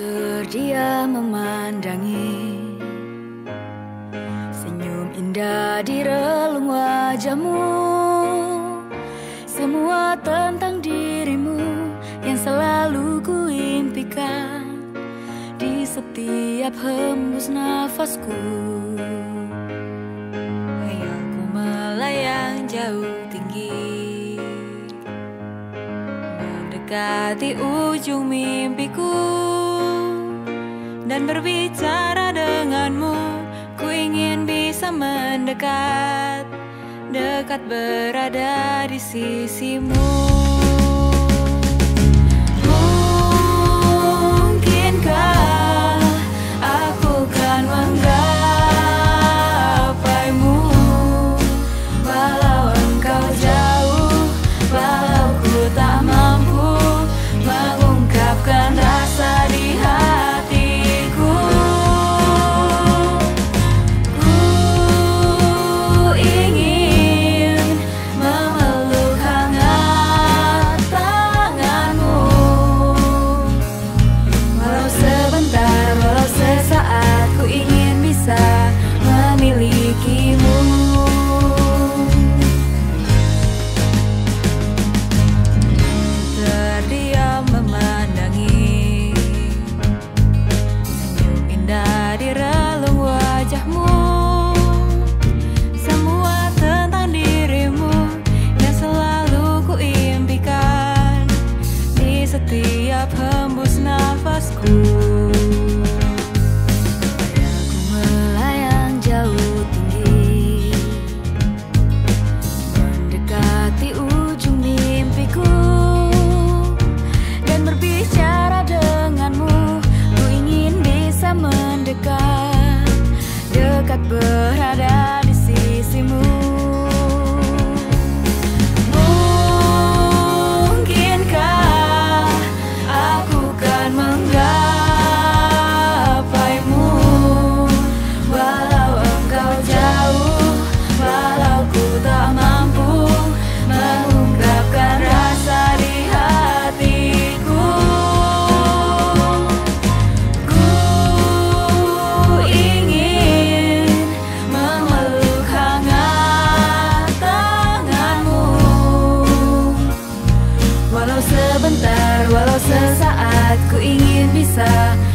terdiam memandangi, senyum indah di relung wajahmu. Semua tentang dirimu yang selalu kuimpikan di setiap hembus nafasku. Ayo ku melayang jauh tinggi, mendekati ujung mimpiku, dan berbicara denganmu. Ku ingin bisa mendekat, dekat berada di sisimu. Mungkinkah aku kan menggapaimu, walau engkau jauh, walau ku tak mampu mengungkapkan rasa di hati. Dekat berada di sisimu. Mungkinkah aku kan menggapaimu, walau engkau jauh, walau ku tak mampu mengungkapkan rasa di hatiku. Walau sesaat ku ingin bisa